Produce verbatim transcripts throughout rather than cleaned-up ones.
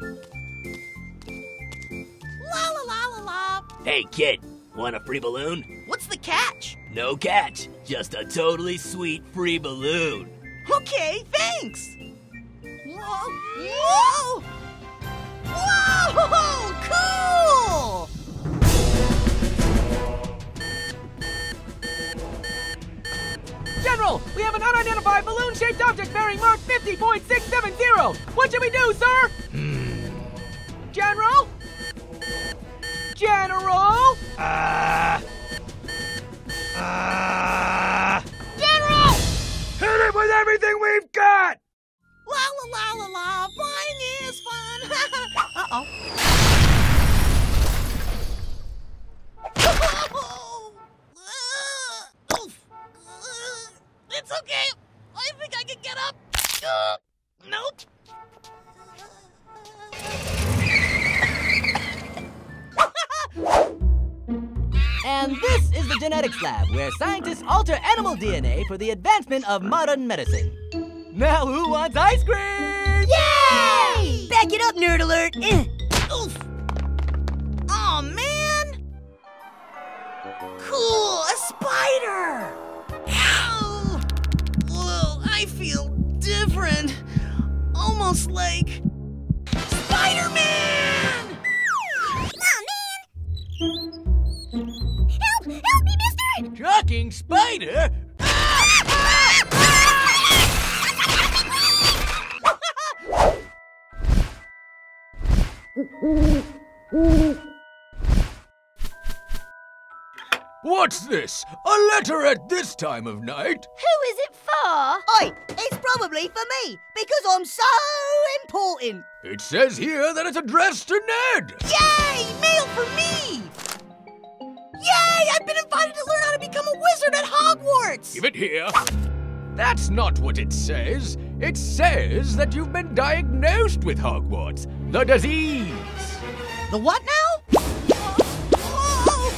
La la la la la. Hey kid, want a free balloon? What's the catch? No catch, just a totally sweet free balloon. Okay, thanks. Whoa! Whoa! Whoa! Cool! General, we have an unidentified balloon-shaped object bearing mark fifty point six seven zero. What should we do, sir? Hmm. General? General? Uh... Uh... General! Hit it with everything we've got! La la la la la, flying is fun! Uh-oh. It's okay, I think I can get up. Uh, nope. And this is the genetics lab, where scientists alter animal D N A for the advancement of modern medicine. Now who wants ice cream? Yay! Back it up, nerd alert! Oof! Aw, man! Cool, a spider! Ow! Whoa, I feel different. Almost like... Spider-Man! Aw, man! Help! Help me, mister! Shocking spider? What's this? A letter at this time of night? Who is it for? Oi, it's probably for me, because I'm so important. It says here that it's addressed to Ned. Yay, mail for me! Yay, I've been invited to learn how to become a wizard at Hogwarts. Give it here. That's not what it says. It says that you've been diagnosed with Hogwarts, the disease. The what now? Oh,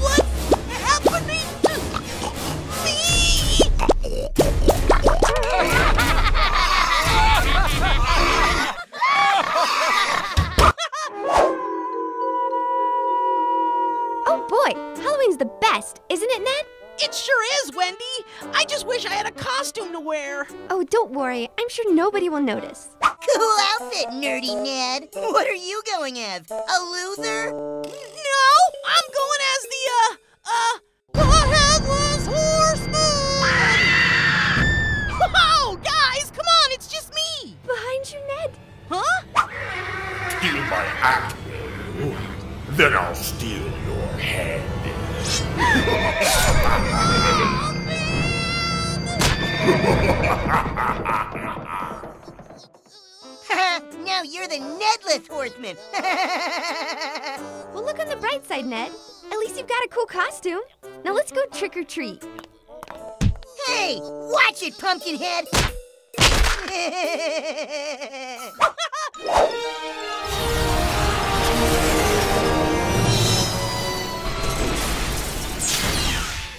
what's happening to me? Oh boy, Halloween's the best, isn't it, Ned? It sure is, Wendy. I just wish I had a costume to wear. Oh, don't worry. I'm sure nobody will notice. Cool outfit, nerdy Ned. What are you going as? A loser? No, I'm going as the, uh, uh, the Headless Horseman! Oh, guys, come on, it's just me. Behind you, Ned. Huh? Steal my apple, then I'll steal your head. Oh, now you're the Nedless Horseman. Well, look on the bright side, Ned. At least you've got a cool costume. Now let's go trick or treat. Hey, watch it, Pumpkinhead.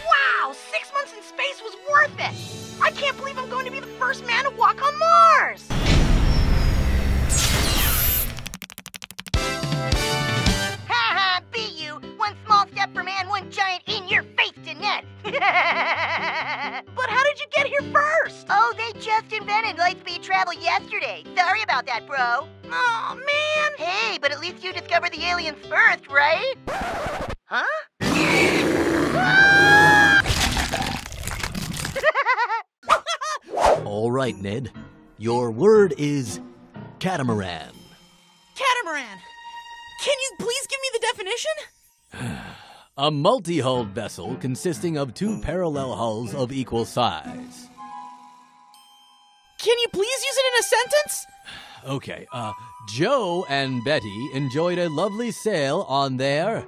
Wow, six months in space was worth it. I can't believe I'm going to be the first man to walk on Mars! Ha ha, beat you! One small step for man, one giant in your face to Ned! But how did you get here first? Oh, they just invented light-speed travel yesterday. Sorry about that, bro. Oh, man! Hey, but at least you discovered the aliens first, right? Huh? All right, Ned. Your word is catamaran. Catamaran. Can you please give me the definition? A multi-hulled vessel consisting of two parallel hulls of equal size. Can you please use it in a sentence? Okay, uh, Joe and Betty enjoyed a lovely sail on their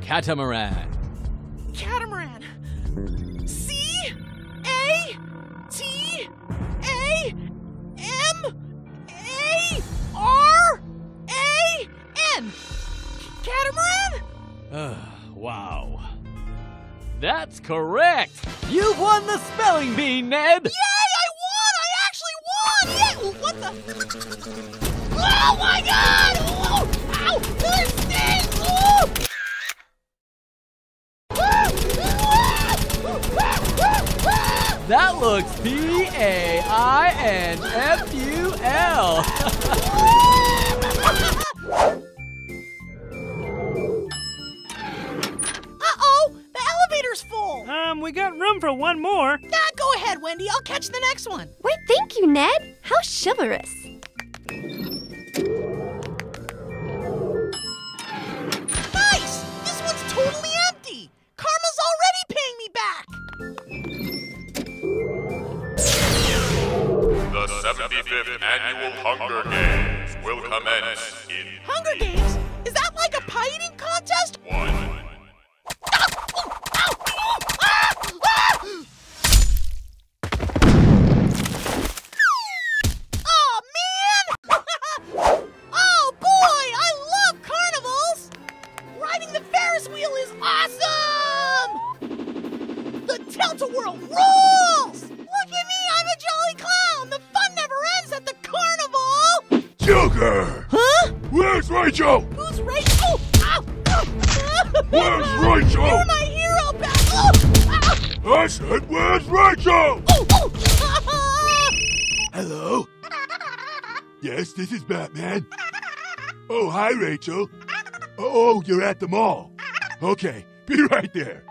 catamaran. Catamaran. C A T A M A R A N. Catamaran? Uh, wow. That's correct. You've won the spelling bee, Ned. Yay, I won! I actually won! Yay! What the? Oh my God! looks P A I N F U L. Full. Um, we got room for one more. Nah, go ahead, Wendy. I'll catch the next one. Why, thank you, Ned. How chivalrous. Nice! This one's totally empty. Karma's already paying me back. The seventy-fifth Annual Hunger Games will commence in... Hunger Games? Is that like a pie eating contest? One. This is Batman. Oh, hi, Rachel. Oh, you're at the mall. Okay, be right there.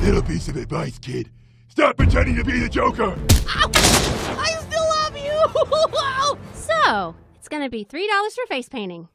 Little piece of advice, kid. Stop pretending to be the Joker. Ow. I still love you. So, it's gonna be three dollars for face painting.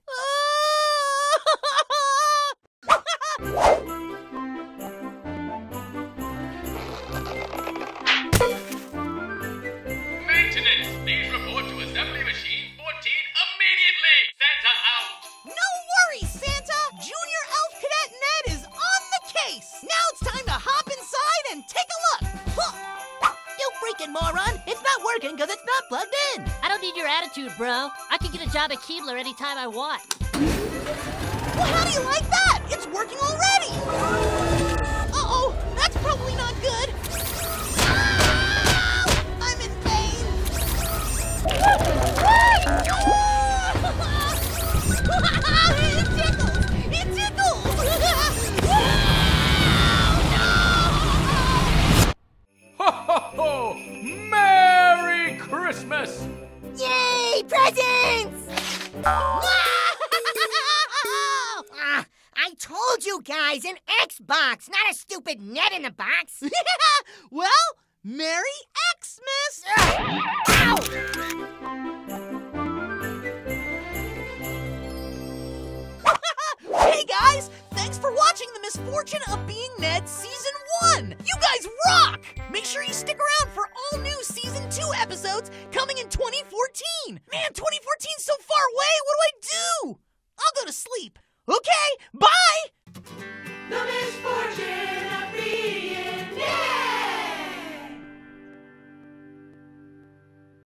Bro, I can get a job at Keebler anytime I want. Well, how do you like that? It's working already! Uh-oh, that's probably not good. Ah! I'm in pain. It tickles! It tickles! Ho, ho, ho! Merry Christmas! Yay! Presents! uh, I told you guys, an Xbox, not a stupid Ned in the box. Well, Merry Xmas! Ow! Hey guys, thanks for watching The Misfortune of Being Ned Season one. You guys rock! Make sure you stick around for all new Season two episodes coming in twenty fourteen. Man, twenty fourteen's so far away, what do I do? I'll go to sleep. Okay, bye!